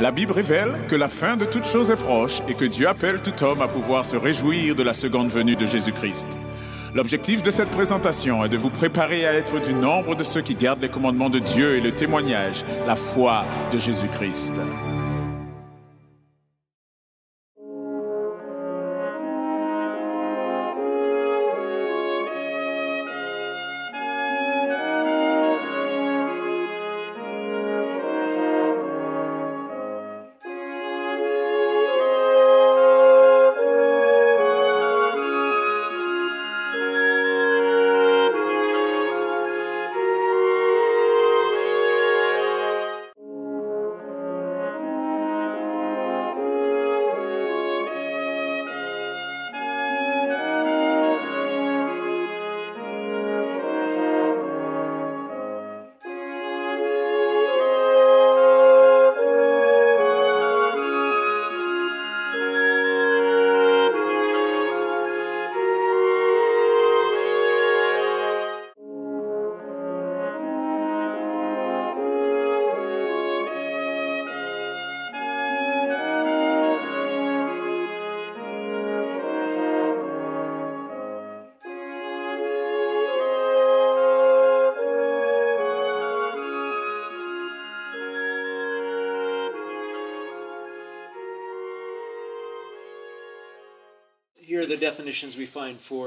La Bible révèle que la fin de toute chose est proche et que Dieu appelle tout homme à pouvoir se réjouir de la seconde venue de Jésus-Christ. L'objectif de cette présentation est de vous préparer à être du nombre de ceux qui gardent les commandements de Dieu et le témoignage, la foi de Jésus-Christ.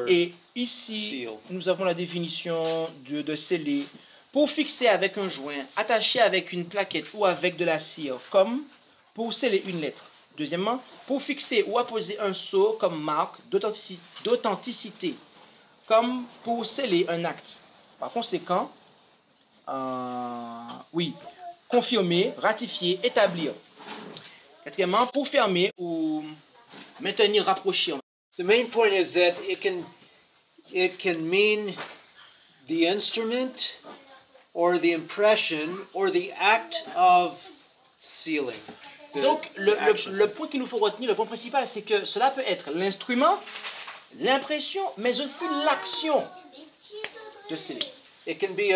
Et ici, nous avons la définition de sceller. Pour fixer avec un joint, attaché avec une plaquette ou avec de la cire, comme pour sceller une lettre. Deuxièmement, pour fixer ou apposer un sceau comme marque d'authenticité, comme pour sceller un acte. Par conséquent, confirmer, ratifier, établir. Quatrièmement, pour fermer ou maintenir, rapprocher. The main point is that it can mean the instrument or the impression or the act of sealing. Donc le point qu'il nous faut retenir, le point principal, c'est que cela peut être l'instrument, l'impression, mais aussi l'action de sceller. It can be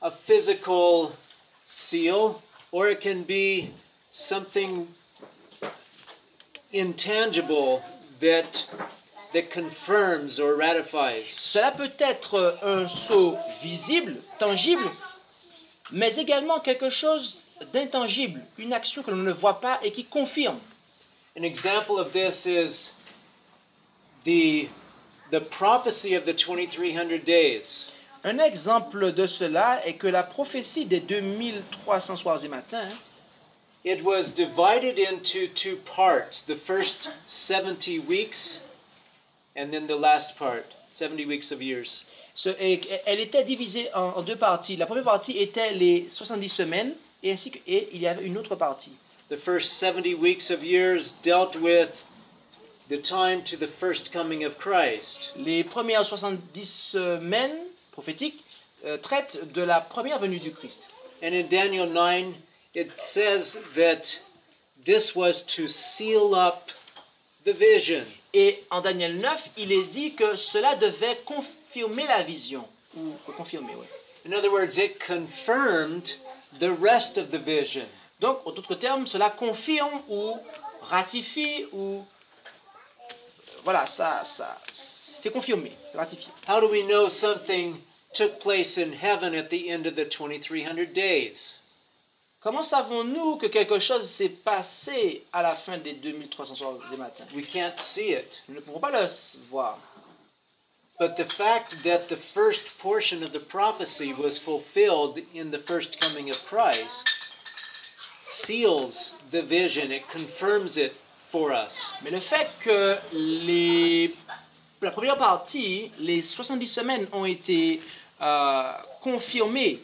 a physical seal or it can be something intangible that confirms or ratifies. Cela peut être un sceau visible, tangible, mais également quelque chose d'intangible, une action que l'on ne voit pas et qui confirme. An example of this is the prophecy of the 2300 days. Un exemple de cela est que la prophétie des 2300 soirs et matins. It was divided into two parts, the first 70 weeks and then the last part, 70 weeks of years. Elle était divisée en deux parties. La première partie était les 70 semaines et il y avait une autre partie. The first 70 weeks of years dealt with the time to the first coming of Christ. Les premières 70 semaines prophétiques traitent de la première venue du Christ. And in Daniel 9 it says that this was to seal up the vision. Et en Daniel 9, il est dit que cela devait confirmer la vision. Ou confirmer, oui. In other words, it confirmed the rest of the vision. Donc, en d'autres termes, cela confirme ou ratifie ou voilà, ça c'est confirmé, ratifié. How do we know something took place in heaven at the end of the 2300 days? Comment savons-nous que quelque chose s'est passé à la fin des 2300 soirs et matins? We can't see it. Nous ne pouvons pas le voir. But the fact that the first portion of the prophecy was fulfilled in the first coming of Christ seals the vision. It confirms it for us. Mais le fait que la première partie, les 70 semaines, ont été confirmées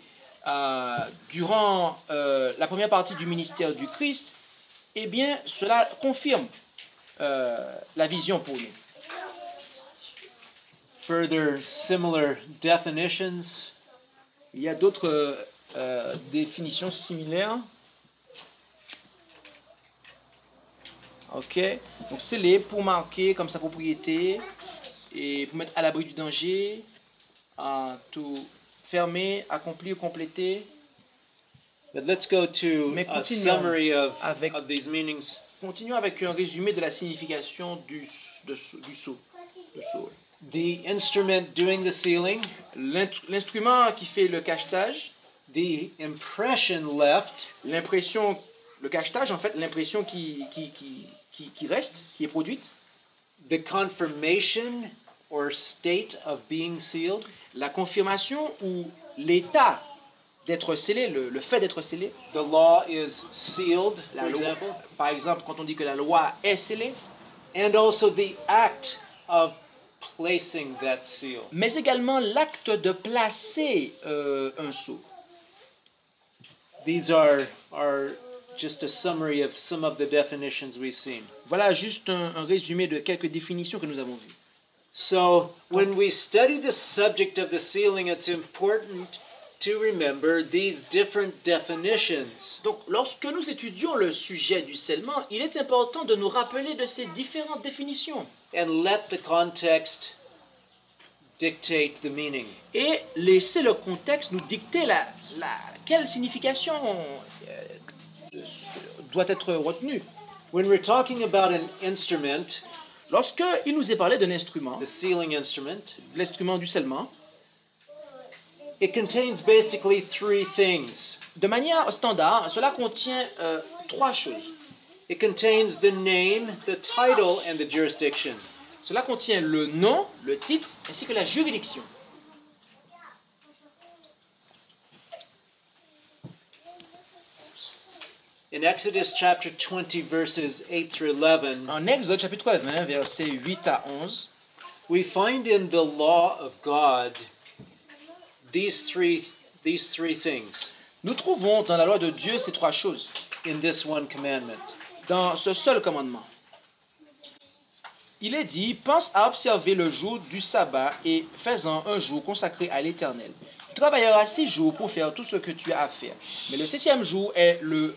durant la première partie du ministère du Christ, eh bien, cela confirme la vision pour nous. Further similar definitions. Il y a d'autres définitions similaires. Ok. Donc, sceller pour marquer comme sa propriété et pour mettre à l'abri du danger, tout. Fermer, accomplir, compléter. But let's go to a summary of these meanings. Continuons avec un résumé de la signification du sceau. The instrument doing the sealing, l'instrument qui fait le cachetage, the impression left, l'impression, le cachetage en fait, l'impression qui reste, qui est produite, the confirmation or state of being sealed, la confirmation ou l'état d'être scellé, le fait d'être scellé. The law is sealed, for example. Par exemple, quand on dit que la loi est scellée. And also the act of placing that seal. Mais également l'acte de placer un sceau. These are just a summary of some of the definitions we've seen. Voilà juste un résumé de quelques définitions que nous avons vues. So, when we study the subject of the sealing, it's important to remember these different definitions. Donc, lorsque nous étudions le sujet du scellement, il est important de nous rappeler de ces différentes définitions. And let the context dictate the meaning. Et laisser le contexte nous dicter quelle signification doit être retenue. When we're talking about an instrument, lorsque il nous est parlé d'un instrument, the sealing instrument, l'instrument du scellement, it contains basically three things. De manière standard, cela contient trois choses. It contains the name, the title, and the jurisdiction. Cela contient le nom, le titre, ainsi que la juridiction. In Exodus chapter 20, verses 8 through 11, en Exode chapitre 20, versets 8 à 11, we find in the law of God these three things. Nous trouvons dans la loi de Dieu ces trois choses. In this one commandment. Dans ce seul commandement. Il est dit, pense à observer le jour du sabbat et fais-en un jour consacré à l'Éternel. Tu travailleras 6 jours pour faire tout ce que tu as à faire. Mais le 7e jour est le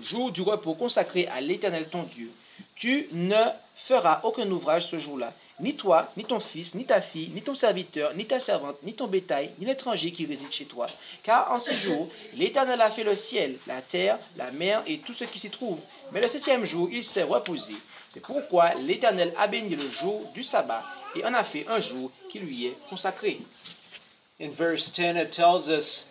jour du repos consacré à l'Éternel ton Dieu. Tu ne feras aucun ouvrage ce jour-là. Ni toi, ni ton fils, ni ta fille, ni ton serviteur, ni ta servante, ni ton bétail, ni l'étranger qui réside chez toi. Car en 6 jours, l'Éternel a fait le ciel, la terre, la mer et tout ce qui s'y trouve. Mais le 7e jour, il s'est reposé. C'est pourquoi l'Éternel a béni le jour du sabbat et en a fait un jour qui lui est consacré. In verse 10, it tells us,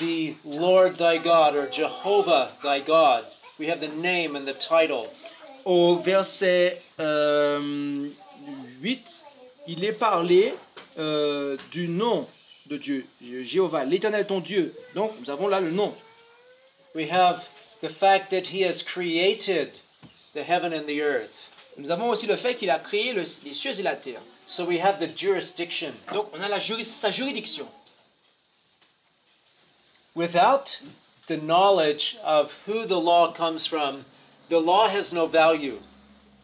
the Lord thy God, or Jehovah thy God. We have the name and the title. Au verset 8, il est parlé du nom de Dieu, Jéhovah, l'Éternel ton Dieu. Donc, nous avons là le nom. We have the fact that he has created the heaven and the earth. Nous avons aussi le fait qu'il a créé les cieux et la terre. So we have the jurisdiction. Donc, on a sa juridiction. Without the knowledge of who the law comes from, the law has no value.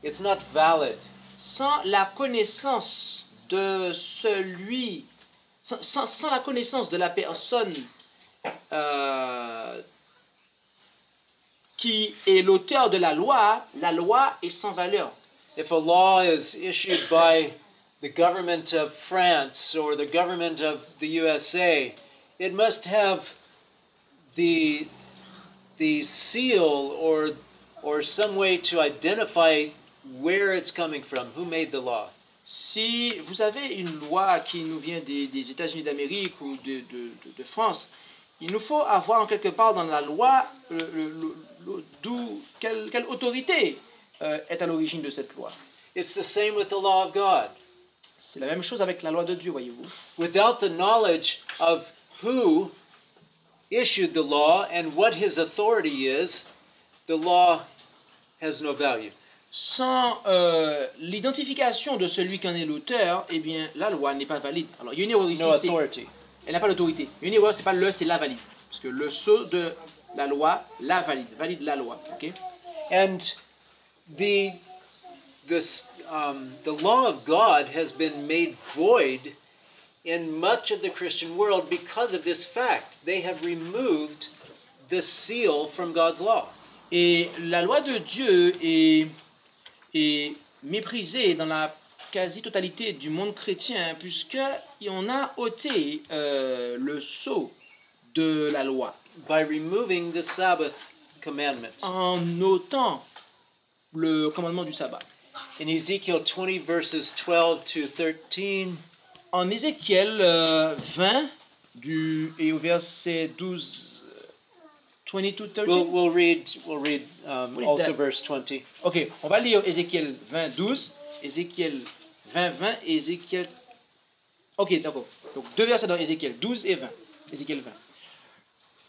It's not valid. Sans la connaissance de sans la connaissance de la personne qui est l'auteur de la loi est sans valeur. If a law is issued by the government of France or the government of the USA, it must have the seal or some way to identify where it's coming from, who made the law. Si vous avez une loi qui nous vient des États-Unis d'Amérique ou de France, il nous faut avoir en quelque part dans la loi d'où quelle autorité est à l'origine de cette loi. It's the same with the law of God. C'est la même chose avec la loi de Dieu, voyez-vous. Without the knowledge of who issued the law and what his authority is, the law has no value. Sans l'identification de celui qui en est l'auteur, eh bien, la loi n'est pas valide. Alors, il y a une erreur ici. No authority. Elle n'a pas d'autorité. Une erreur, c'est pas le, c'est la valide. Parce que le sceau de la loi, la valide, valide la loi. Okay? And the law of God has been made void in much of the Christian world because of this fact. They have removed the seal from God's law. Et la loi de Dieu est méprisée dans la quasi-totalité du monde chrétien, puisqu'on a ôté le sceau de la loi. by removing the Sabbath commandment. En ôtant le commandement du sabbat. In Ezekiel 20 verses 12 to 13, en Ézéchiel 20 et au verset 12 22 13. We'll read also that. Verse 20. OK, on va lire Ézéchiel 20 12, Ézéchiel 20 et Ézéchiel. OK, d'accord. Donc deux versets dans Ézéchiel 12 et 20. Ézéchiel 20.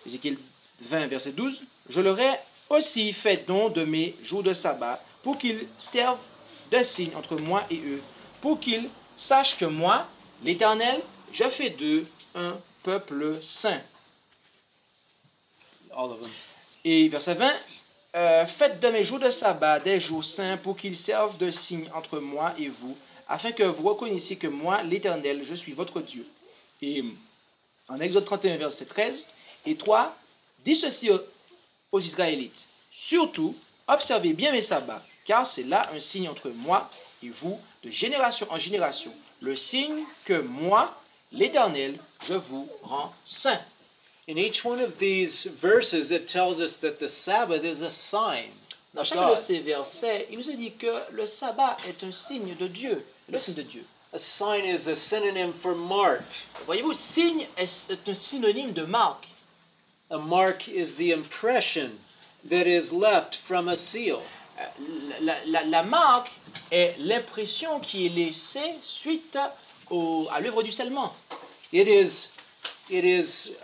Ézéchiel 20 verset 12, je leur ai aussi fait don de mes jours de sabbat pour qu'ils servent de signe entre moi et eux, pour qu'ils sachent que moi, l'Éternel, je fais d'eux un peuple saint. Et verset 20, faites de mes jours de sabbat des jours saints pour qu'ils servent de signe entre moi et vous, afin que vous reconnaissiez que moi, l'Éternel, je suis votre Dieu. Et en Exode 31, verset 13, et 3, dis ceci aux Israélites, surtout, observez bien mes sabbats, car c'est là un signe entre moi et vous, de génération en génération, le signe que moi, l'Éternel, je vous rends saint. In each one of these verses, it tells us that the Sabbath is a sign. Dans chacun de ces versets, il nous dit que le sabbat est un signe de Dieu, le signe de Dieu. A sign is a synonym for mark. Voyez-vous, signe est un synonyme de marque. A mark is the impression that is left from a seal. La marque est l'impression qui est laissée suite à l'œuvre du scellement. It is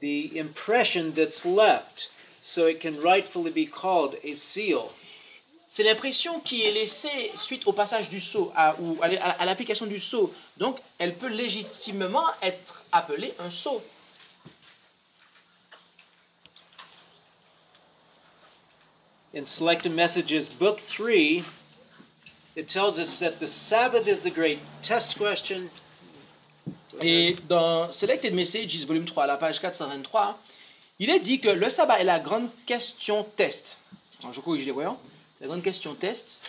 the impression that's left, so it can rightfully be called a seal. C'est l'impression qui est laissée suite au passage du sceau ou à l'application du sceau. Donc, elle peut légitimement être appelée un sceau. In Selected Messages, Book 3, it tells us that the Sabbath is the great test question. Et dans Selected Messages, volume 3, à la page 423, il est dit que le sabbat est la grande question test. Alors, je corrige les voyants. La grande question test,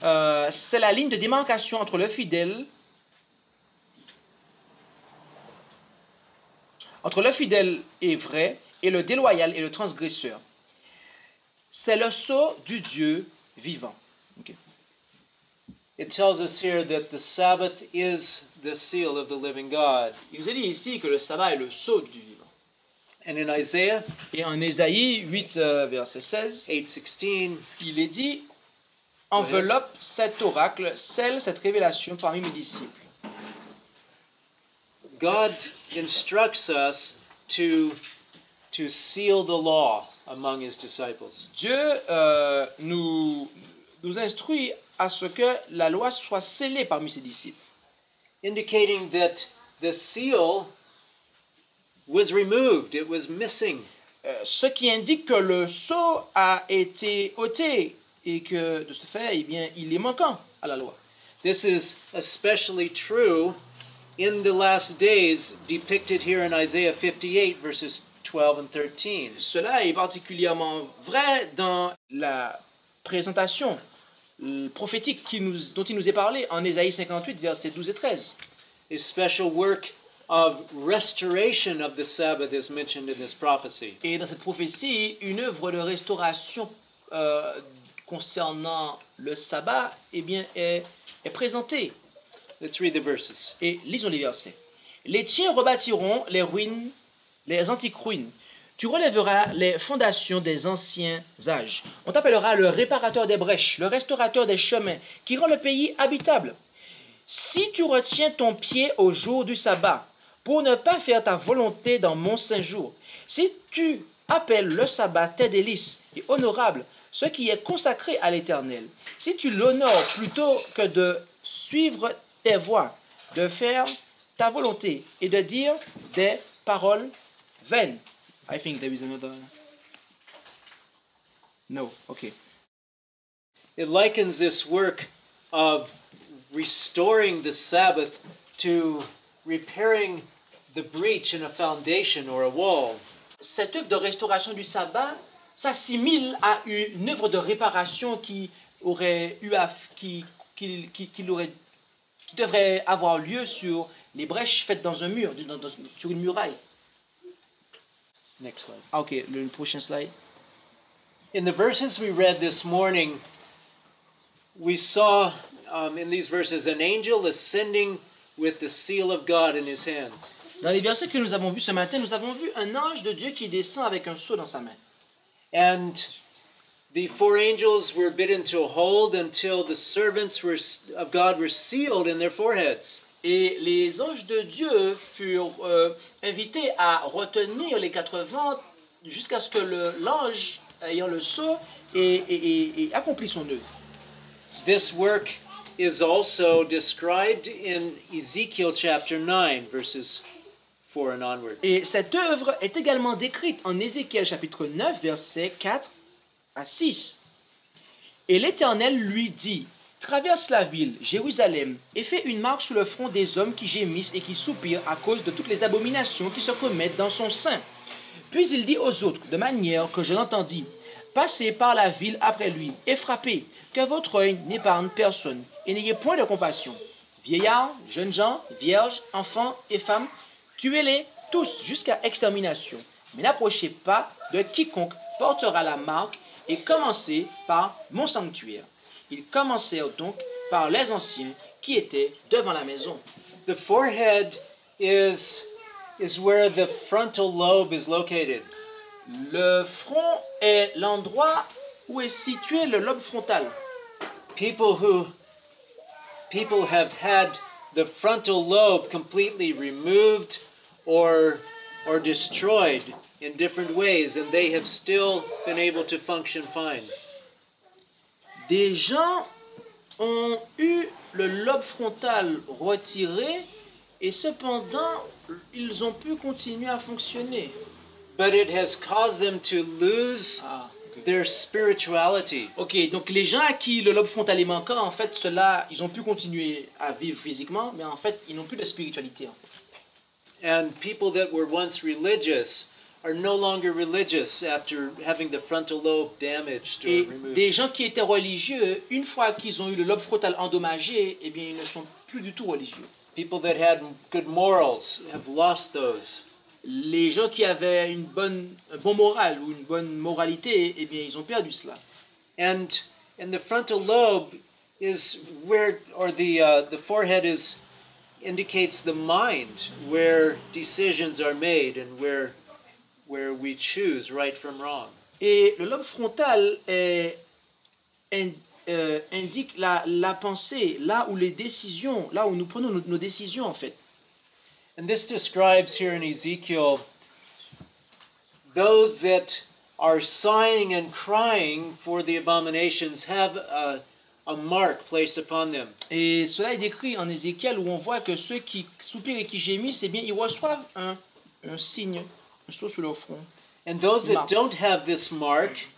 c'est la ligne de démarcation entre le fidèle, et vrai, et le déloyal et le transgresseur. C'est le sceau du Dieu vivant. Okay. It tells us here that the Sabbath is the seal of the living God. Il nous est dit ici que le sabbat est le sceau du Dieu vivant. And in Isaiah, et en Isaïe 8, verset 16, il est dit, enveloppe cet oracle, scelle cette révélation parmi mes disciples. God instructs us to seal the law among his disciples. Dieu nous instruit à ce que la loi soit scellée parmi ses disciples. Indicating that the seal was removed, it was missing. Ce qui indique que le sceau a été ôté et que de ce fait, eh bien, il est manquant à la loi. This is especially true in the last days depicted here in Isaiah 58 verses 12 and 13. Cela est particulièrement vrai dans la présentation prophétique dont il nous est parlé en Ésaïe 58 versets 12 et 13. A special work of restoration of the Sabbath is mentioned in this prophecy. Et dans cette prophétie, une œuvre de restauration concernant le sabbat, eh bien, est présentée. Let's read the verses. Et lisons les versets. Les tiens rebâtiront les ruines, les antiques ruines. Tu relèveras les fondations des anciens âges. On t'appellera le réparateur des brèches, le restaurateur des chemins, qui rend le pays habitable. Si tu retiens ton pied au jour du sabbat, pour ne pas faire ta volonté dans mon saint jour. Si tu appelles le sabbat tes délices et honorable, ce qui est consacré à l'Éternel. Si tu l'honores plutôt que de suivre tes voies, de faire ta volonté et de dire des paroles vaines. I think there is another. No, okay. It likens this work of restoring the Sabbath to repairing the breach in a foundation or a wall. Cette œuvre de restauration du sabbat s'assimile à une œuvre de réparation qui devrait avoir lieu sur les brèches faites dans un mur, sur une muraille. Next slide. Okay, le prochain slide. In the verses we read this morning, we saw in these verses an angel ascending with the seal of God in his hands. Dans les versets que nous avons vus ce matin, nous avons vu un ange de Dieu qui descend avec un sceau dans sa main. And the four angels were bidden to hold until the servants of God were sealed in their foreheads. Et les anges de Dieu furent invités à retenir les 80 jusqu'à ce que l'ange ayant le sceau et accomplisse son œuvre. This work is also described in Ezekiel chapter 9 verses 4 and onward. Et cette œuvre est également décrite en Ézéchiel chapitre 9 versets 4 à 6. Et l'Éternel lui dit: traverse la ville, Jérusalem, et fais une marque sur le front des hommes qui gémissent et qui soupirent à cause de toutes les abominations qui se commettent dans son sein. Puis il dit aux autres, de manière que je l'entendis, passez par la ville après lui et frappez, que votre œil n'épargne personne et n'ayez point de compassion. Vieillards, jeunes gens, vierges, enfants et femmes, tuez-les tous jusqu'à extermination. Mais n'approchez pas de quiconque portera la marque et commencez par mon sanctuaire. Ils commencèrent donc par les anciens qui étaient devant la maison. The forehead is where the frontal lobe is located. Le front est l'endroit où est situé le lobe frontal. People have had the frontal lobe completely removed or destroyed in different ways, and they have still been able to function fine. Des gens ont eu le lobe frontal retiré et cependant ils ont pu continuer à fonctionner. But it has caused them to lose their spirituality. Ok, donc les gens à qui le lobe frontal est manquant, en fait, cela, ils ont pu continuer à vivre physiquement, mais en fait, ils n'ont plus de spiritualité. And people that were once religious are no longer religious after having the frontal lobe damaged or removed. Et des gens qui étaient religieux, une fois qu'ils ont eu le lobe frontal endommagé, eh bien, ils ne sont plus du tout religieux. People that had good morals have lost those. Les gens qui avaient un bon moral ou une bonne moralité, eh bien, ils ont perdu cela. And the frontal lobe is where, or the forehead is indicates the mind, where decisions are made and where we choose right from wrong. Et le lobe frontal indique la pensée, là où les décisions, là où nous prenons nos décisions en fait. And this describes here in Ezekiel those that are sighing and crying for the abominations have a mark placed upon them. Et cela est décrit en Ézéchiel où on voit que ceux qui soupirent et qui gémissent, eh bien, ils reçoivent un signe. And those that don't have this mark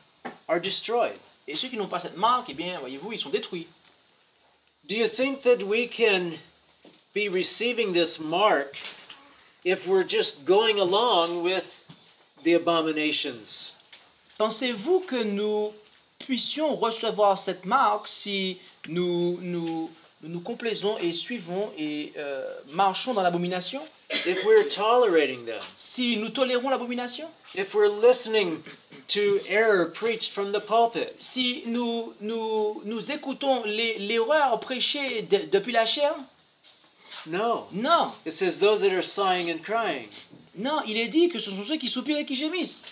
are destroyed. Et ceux qui n'ont pas cette marque, eh bien, voyez-vous, ils sont détruits. Do you think that we can be receiving this mark if we're just going along with the abominations? Pensez-vous que nous puissions recevoir cette marque si nous complaisons et suivons et marchons dans l'abomination? If we're tolerating them, si nous tolérons l'abomination, if we're listening to error preached from the pulpit, si nous écoutons l'erreur prêchée depuis la chaire, no, non. It says those that are sighing and crying. Non, il est dit que ce sont ceux qui soupirent et qui gémissent.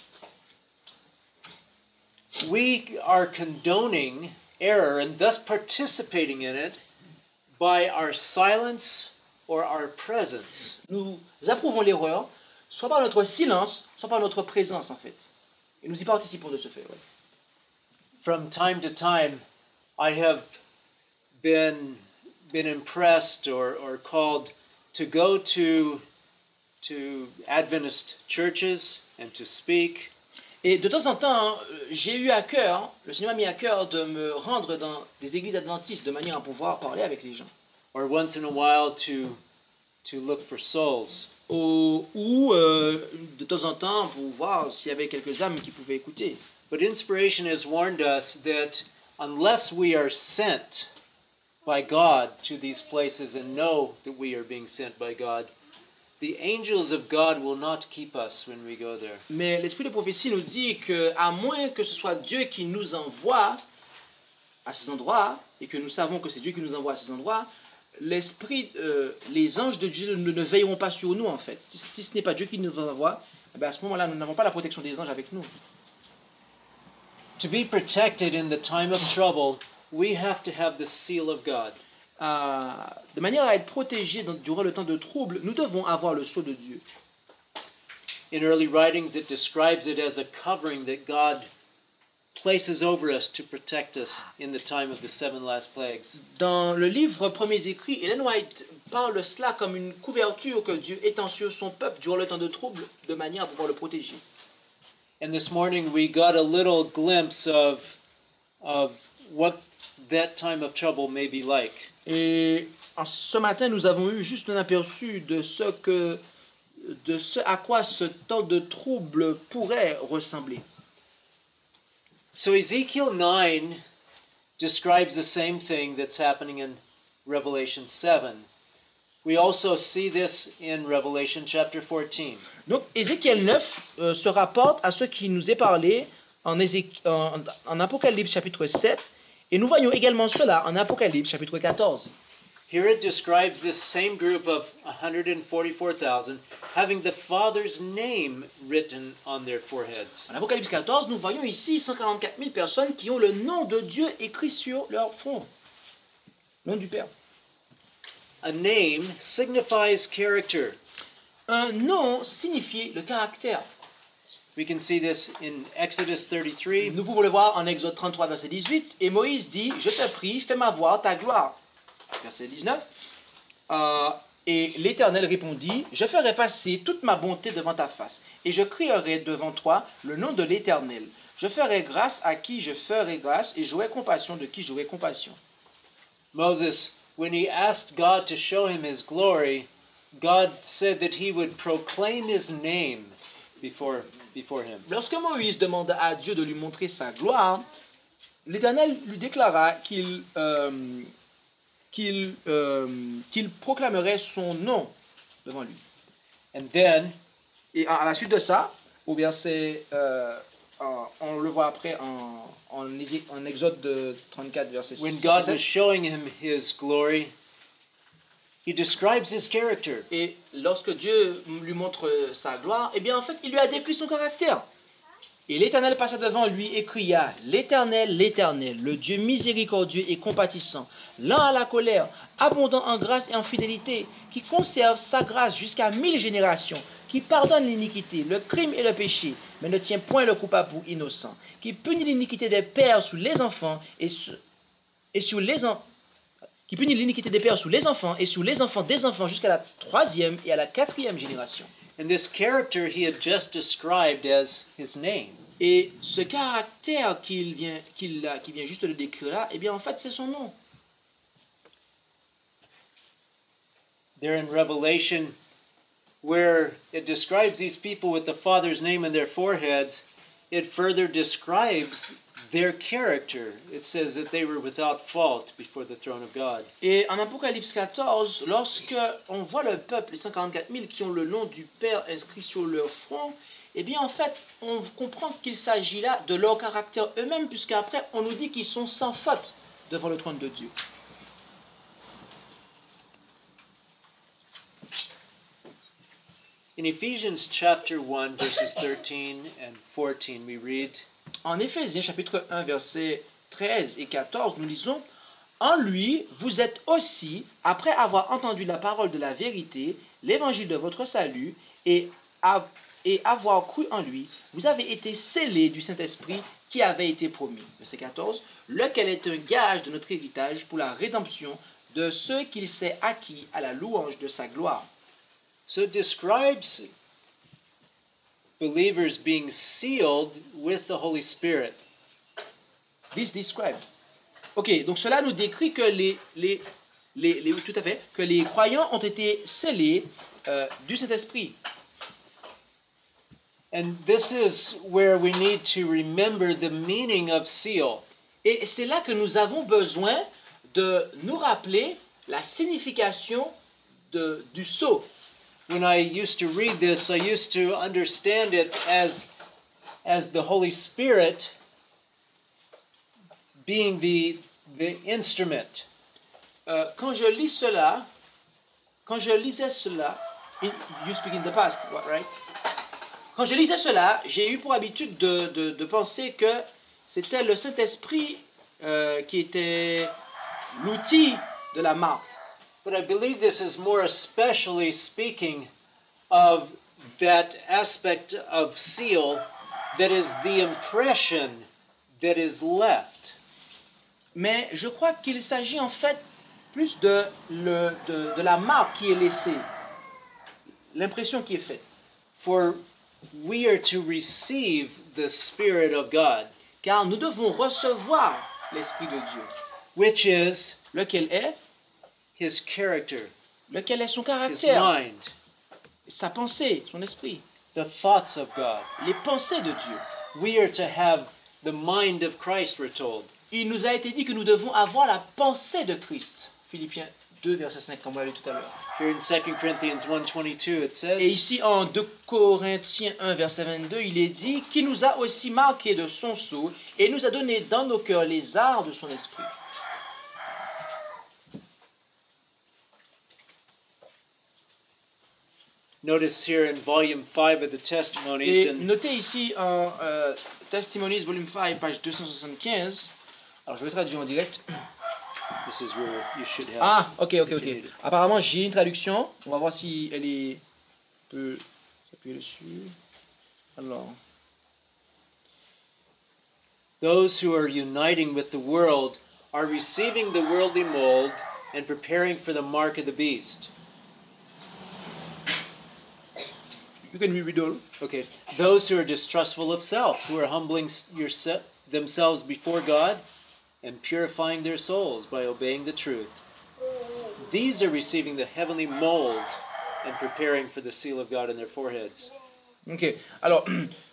We are condoning error and thus participating in it by our silence or our presence. Nous approuvons l'erreur, soit par notre silence, soit par notre présence en fait. Et nous y participons de ce fait. Ouais. From time to time, I have been impressed or called to go to Adventist churches and to speak. Et de temps en temps, j'ai eu à cœur, le Seigneur m'a mis à cœur de me rendre dans les églises adventistes de manière à pouvoir parler avec les gens. Or once in a while to look for souls. Ou de temps en temps pour voir s'il y avait quelques âmes qui pouvaient écouter. But inspiration has warned us that unless we are sent by God to these places and know that we are being sent by God, The angels of God will not keep us when we go there. Mais l'esprit de prophétie nous dit que, à moins que ce soit Dieu qui nous envoie à ces endroits, et que nous savons que c'est Dieu qui nous envoie à ces endroits, l'esprit, les anges de Dieu ne veilleront pas sur nous en fait. Si ce n'est pas Dieu qui nous envoie, eh bien à ce moment-là, nous n'avons pas la protection des anges avec nous. To be protected in the time of trouble, we have to have the seal of God. De manière à être protégé durant le temps de trouble, nous devons avoir le sceau de Dieu. In Early Writings, it describes it as a covering that God places over us to protect us in the time of the seven last plagues. Dans le livre Premiers Écrits, Ellen White parle de cela comme une couverture que Dieu étend sur son peuple durant le temps de trouble, de manière à pouvoir le protéger. And this morning we got a little glimpse of what that time of trouble may be like. Et ce matin, nous avons eu juste un aperçu de ce à quoi ce temps de trouble pourrait ressembler. So Ezekiel 9 describes the same thing that's happening in Revelation 7. We also see this in Revelation chapter 14. Donc Ézéchiel 9 se rapporte à ce qui nous est parlé en Apocalypse chapitre 7. Et nous voyons également cela en Apocalypse chapitre 14. Here it describes this same group of 144,000 having the Father's name written on their foreheads. En Apocalypse 14, nous voyons ici 144 000 personnes qui ont le nom de Dieu écrit sur leur front. Nom du Père. A name signifies character. Un nom signifie le caractère. We can see this in Exodus 33. Nous pouvons le voir en Exode 33, verset 18. Et Moïse dit, je te prie, fais-moi voir ta gloire. Verset 19. Et l'Éternel répondit, je ferai passer toute ma bonté devant ta face, et je crierai devant toi le nom de l'Éternel. Je ferai grâce à qui je ferai grâce, et j'aurai compassion de qui j'aurai compassion. Moses, when he asked God to show him his glory, God said that he would proclaim his name before him. Lorsque Moïse demanda à Dieu de lui montrer sa gloire, l'Éternel lui déclara qu'il proclamerait son nom devant lui. And then, et à la suite de ça, au verset, on le voit après en Exode 34, verset 6. When God was showing him his glory, he describes his character. Et lorsque Dieu lui montre sa gloire, eh bien en fait, il lui a décrit son caractère. Et l'Éternel passa devant lui et cria, l'Éternel, l'Éternel, le Dieu miséricordieux et compatissant, lent à la colère, abondant en grâce et en fidélité, qui conserve sa grâce jusqu'à 1000 générations, qui pardonne l'iniquité, le crime et le péché, mais ne tient point le coupable pour innocent, qui punit l'iniquité des pères sous les enfants et sous les enfants des enfants jusqu'à la 3e et à la 4e génération. And this character he had just described as his name. Et ce caractère qu'il vient juste de décrire là, eh bien en fait c'est son nom. There in Revelation, where it describes these people with the Father's name on their foreheads, it further describes their character. It says that they were without fault before the throne of God. Et en Apocalypse 14, lorsque on voit le peuple, les 144 000 qui ont le nom du Père inscrit sur leur front, eh bien en fait, on comprend qu'il s'agit là de leur caractère eux-mêmes, puisqu'après on nous dit qu'ils sont sans faute devant le trône de Dieu. In Ephesians chapter 1, verses 13 and 14, we read. En Éphésiens chapitre 1, versets 13 et 14, nous lisons « En lui, vous êtes aussi, après avoir entendu la parole de la vérité, l'évangile de votre salut, et avoir cru en lui, vous avez été scellés du Saint-Esprit qui avait été promis. » Verset 14 « Lequel est un gage de notre héritage pour la rédemption de ceux qu'il s'est acquis à la louange de sa gloire. » So it describes believers being sealed with the Holy Spirit. This describes. Ok, donc cela nous décrit que les croyants ont été scellés du Saint-Esprit. And this is where we need to remember the meaning of seal. Et c'est là que nous avons besoin de nous rappeler la signification du sceau. When I used to read this, I used to understand it as the Holy Spirit being the instrument. Quand je lisais cela, you speak in the past, right? Quand je lisais cela, j'ai eu pour habitude de penser que c'était le Saint-Esprit qui était l'outil de la marque. But I believe this is more especially speaking of that aspect of seal that is the impression that is left. Mais je crois qu'il s'agit en fait plus de la marque qui est laissée, l'impression qui est faite. For we are to receive the Spirit of God, car nous devons recevoir l'Esprit de Dieu, which is lequel est His character, lequel est son caractère, His mind, sa pensée, son esprit, the thoughts of God, les pensées de Dieu. We are to have the mind of Christ, we're told. Il nous a été dit que nous devons avoir la pensée de Christ. Philippiens 2, verset 5, comme on l'a lu tout à l'heure. Here in 2 Corinthians 1:22, it says. Et ici en 2 Corinthiens 1, verset 22, il est dit qu'il nous a aussi marqués de son sceau et nous a donné dans nos cœurs les arts de son esprit. Notice here in volume 5 of the Testimonies. Et notez ici en Testimonies, volume 5, page 275. Alors je vais traduire en direct. This is where you should have. Ah, ok. Apparemment j'ai une traduction. On va voir si elle est. On peut s'appuyer dessus. Alors. Those who are uniting with the world are receiving the worldly mold and preparing for the mark of the beast. You can read all. Okay. Those who are distrustful of self, who are humbling themselves before God and purifying their souls by obeying the truth. These are receiving the heavenly mold and preparing for the seal of God in their foreheads. Okay. Alors,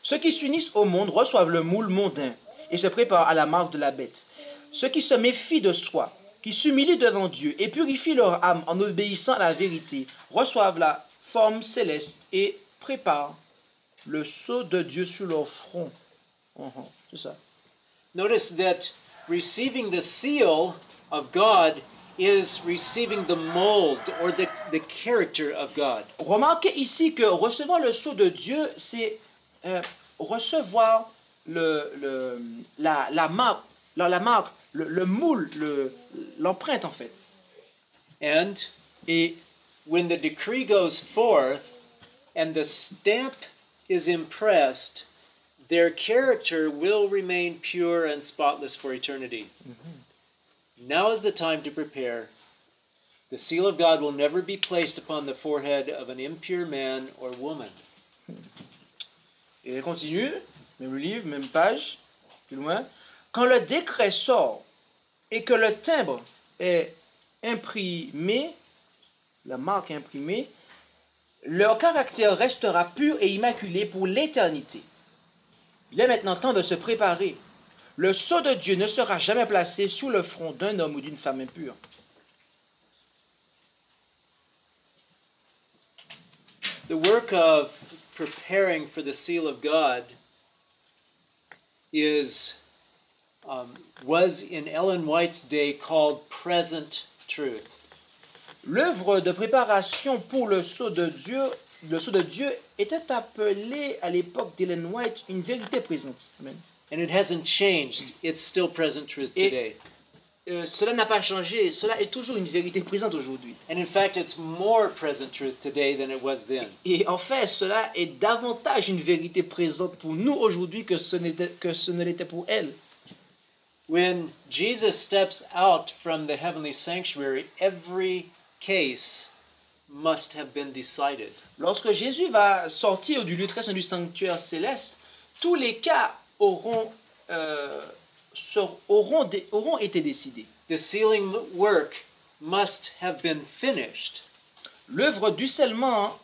ceux qui s'unissent au monde reçoivent le moule mondain et se préparent à la marque de la bête. Ceux qui se méfient de soi, qui s'humilient devant Dieu et purifient leur âme en obéissant à la vérité, reçoivent la forme céleste et prépare le sceau de Dieu sur leur front. C'est ça. Notice that receiving the seal of God is receiving the mold or the character of God. Remarquez ici que recevoir le sceau de Dieu, c'est recevoir la marque, le moule, l'empreinte en fait. Et when the decree goes forth, and the stamp is impressed, their character will remain pure and spotless for eternity. Mm-hmm. Now is the time to prepare. The seal of God will never be placed upon the forehead of an impure man or woman. Et elle continue, même livre, même page, plus loin. Quand le décret sort et que le timbre est imprimé, la marque imprimée, leur caractère restera pur et immaculé pour l'éternité. Il est maintenant temps de se préparer. Le sceau de Dieu ne sera jamais placé sous le front d'un homme ou d'une femme impure. The work of preparing for the seal of God was in Ellen White's day called present truth. L'œuvre de préparation pour le sceau de Dieu était appelée à l'époque d'Ellen White une vérité présente. Amen. And it hasn't changed. It's still present truth today. Cela n'a pas changé. Cela est toujours une vérité présente aujourd'hui. And in fact, it's more present truth today than it was then. Et en fait, cela est davantage une vérité présente pour nous aujourd'hui que ce ne l'était pour elle. When Jesus steps out from the heavenly sanctuary, every case must have been decided. Lorsque Jésus va sortir du lieu très saint du sanctuaire céleste, tous les cas auront été décidés. The sealing work must have been finished. L'œuvre du scellement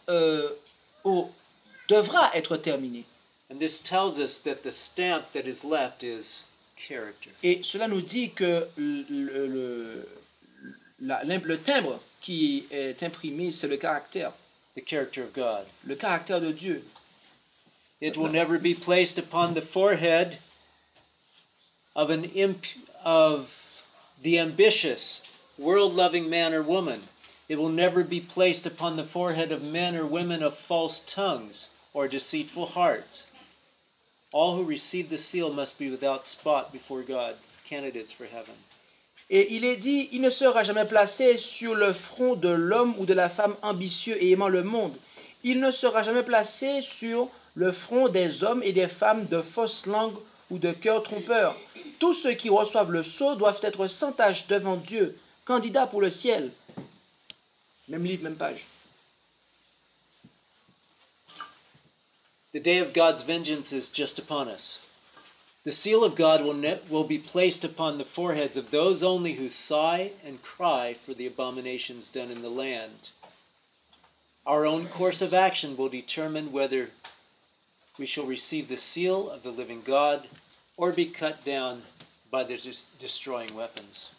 devra être terminée. And this tells us that the stamp that is left is character. Et cela nous dit que le timbre qui est imprimé, c'est le caractère. the character of God. Le caractère de Dieu. It will never be placed upon the forehead of the ambitious, world-loving man or woman. It will never be placed upon the forehead of men or women of false tongues or deceitful hearts. All who receive the seal must be without spot before God, candidates for heaven. Et il est dit, il ne sera jamais placé sur le front de l'homme ou de la femme ambitieux et aimant le monde. Il ne sera jamais placé sur le front des hommes et des femmes de fausses langues ou de cœurs trompeurs. Tous ceux qui reçoivent le sceau doivent être sans tache devant Dieu, candidats pour le ciel. Même livre, même page. The day of God's vengeance is just upon us. The seal of God will be placed upon the foreheads of those only who sigh and cry for the abominations done in the land. Our own course of action will determine whether we shall receive the seal of the living God or be cut down by their destroying weapons.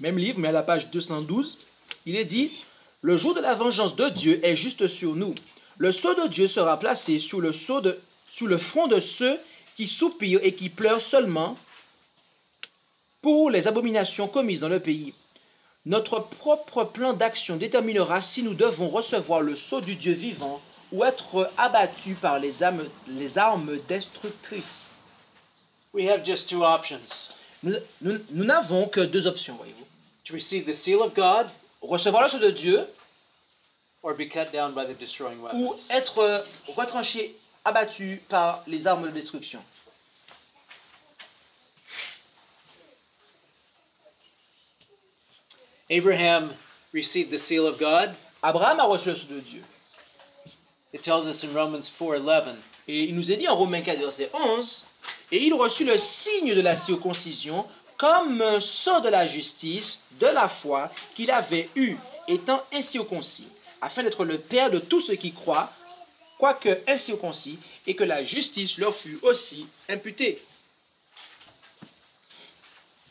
Même livre, mais à la page 212, il est dit, « Le jour de la vengeance de Dieu est juste sur nous. Le sceau de Dieu sera placé sur le front de ceux qui soupirent et qui pleurent seulement pour les abominations commises dans le pays. Notre propre plan d'action déterminera si nous devons recevoir le sceau du Dieu vivant ou être abattus par les armes destructrices. » We have just two options. Nous n'avons que deux options, voyez-vous. To receive the seal of God, recevoir le sceau de Dieu, or be cut down by the destroying weapons. Ou être retranché, abattu par les armes de destruction. Abraham received the seal of God. Abraham a reçu le sceau de Dieu. It tells us in Romans 4:11. Et il nous est dit en Romains 4, verset 11, et il reçut le signe de la circoncision comme un sceau de la justice, de la foi qu'il avait eu, étant incirconcis, afin d'être le père de tous ceux qui croient, quoique incirconcis, et que la justice leur fut aussi imputée.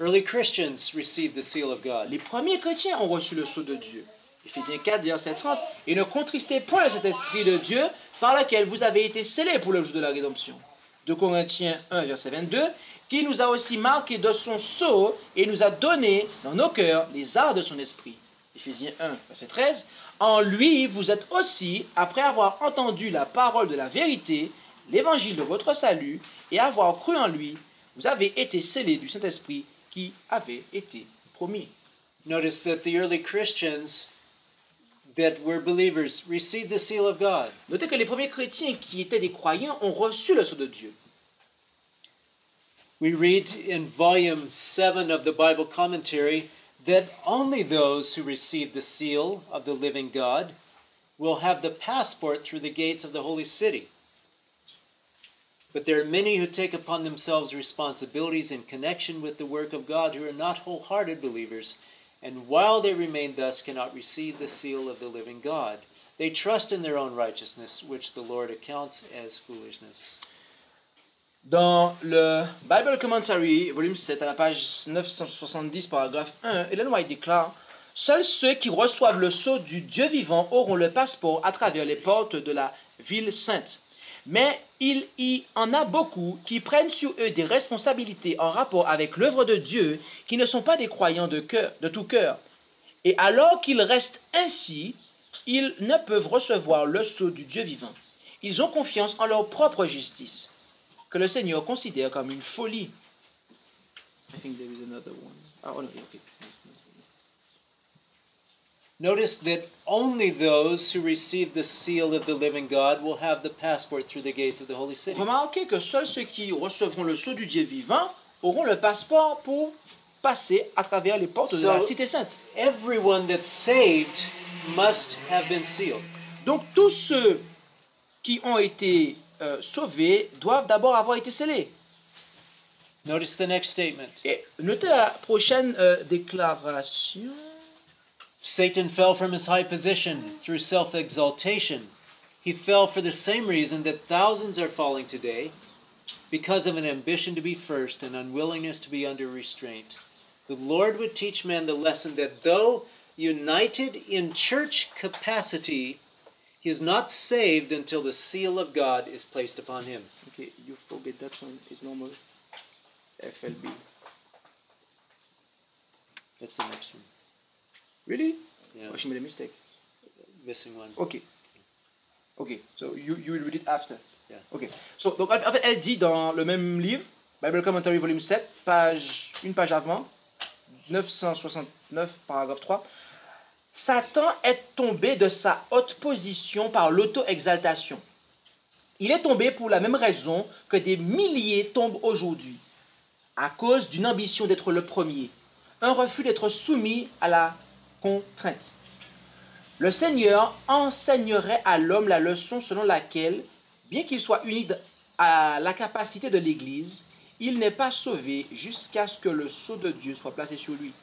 Early Christians received the seal of God. Les premiers chrétiens ont reçu le sceau de Dieu. Éphésiens 4, verset 30. Et ne contristez point cet esprit de Dieu par lequel vous avez été scellés pour le jour de la rédemption. 2 Corinthiens 1, verset 22. Qui nous a aussi marqués de son sceau et nous a donné dans nos cœurs les arts de son esprit. Éphésiens 1, verset 13. En lui, vous êtes aussi, après avoir entendu la parole de la vérité, l'évangile de votre salut, et avoir cru en lui, vous avez été scellés du Saint-Esprit qui avait été promis. Notice that the early Christians that were believers received the seal of God. Notez que les premiers chrétiens qui étaient des croyants ont reçu le sceau de Dieu. We read in volume 7 of the Bible Commentary that only those who receive the seal of the living God will have the passport through the gates of the holy city. But there are many who take upon themselves responsibilities in connection with the work of God who are not wholehearted believers, and while they remain thus cannot receive the seal of the living God. They trust in their own righteousness, which the Lord accounts as foolishness. Dans le Bible Commentary, volume 7, à la page 970, paragraphe 1, Ellen White déclare « Seuls ceux qui reçoivent le sceau du Dieu vivant auront le passeport à travers les portes de la ville sainte. Mais il y en a beaucoup qui prennent sur eux des responsabilités en rapport avec l'œuvre de Dieu qui ne sont pas des croyants de tout cœur. Et alors qu'ils restent ainsi, ils ne peuvent recevoir le sceau du Dieu vivant. Ils ont confiance en leur propre justice. » que le Seigneur considère comme une folie. I think there is another one. Oh, no, okay. Notice that only those who receive the seal of the living God will have the passport through the gates of the holy city. Remarquez que seuls ceux qui recevront le sceau du Dieu vivant auront le passeport pour passer à travers les portes de la cité sainte. Everyone that's saved must have been sealed. Donc tous ceux qui ont été sauvés doivent d'abord avoir été scellés. Notice the next statement. Et notez la prochaine déclaration. Satan fell from his high position through self-exaltation. He fell for the same reason that thousands are falling today, because of an ambition to be first and unwillingness to be under restraint. The Lord would teach men the lesson that though united in church capacity, He is not saved until the seal of God is placed upon him. Okay, you forget that one is normal. FLB. That's the next one. Really? Yeah. Or she made a mistake. Missing one. Okay. Ok, so you will read it after. Yeah. Ok, so, donc en fait elle dit dans le même livre, Bible Commentary volume 7, page, une page avant, 969, paragraphe 3, « Satan est tombé de sa haute position par l'auto-exaltation. Il est tombé pour la même raison que des milliers tombent aujourd'hui, à cause d'une ambition d'être le premier, un refus d'être soumis à la contrainte. » Le Seigneur enseignerait à l'homme la leçon selon laquelle, bien qu'il soit uni à la capacité de l'Église, il n'est pas sauvé jusqu'à ce que le sceau de Dieu soit placé sur lui.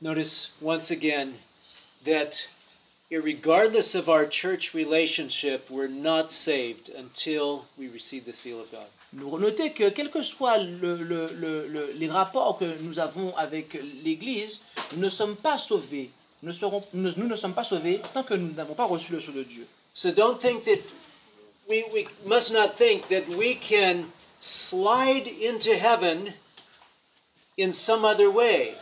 Notice once again that, regardless of our church relationship, we're not saved until we receive the seal of God. Notez que, quel que soit les rapports que nous avons avec l'Église, nous ne sommes pas sauvés. Nous ne sommes pas sauvés tant que nous n'avons pas reçu le sceau de Dieu. So don't think that we must not think that we can slide into heaven in some other way.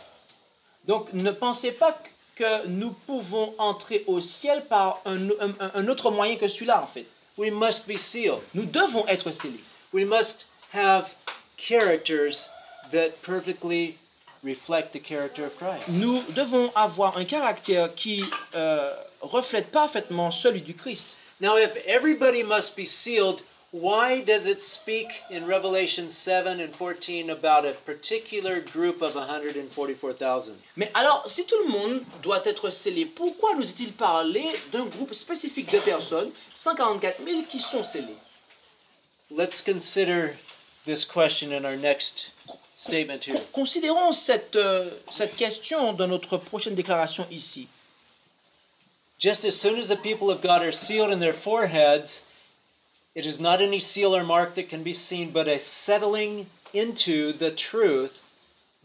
Donc ne pensez pas que nous pouvons entrer au ciel par un autre moyen que celui-là en fait. We must be sealed. Nous devons être scellés. We must have characters that perfectly reflect the character of Christ. Nous devons avoir un caractère qui reflète parfaitement celui du Christ. Now, if everybody must be sealed, why does it speak in Revelation 7 and 14 about a particular group of 144,000? Mais alors, si tout le monde doit être scellé, pourquoi nous est-il parlé d'un groupe spécifique de personnes, 144 000 qui sont scellées? Let's consider this question in our next statement here. Considérons cette question dans notre prochaine déclaration ici. Just as soon as the people of God are sealed in their foreheads, it is not any seal or mark that can be seen, but a settling into the truth,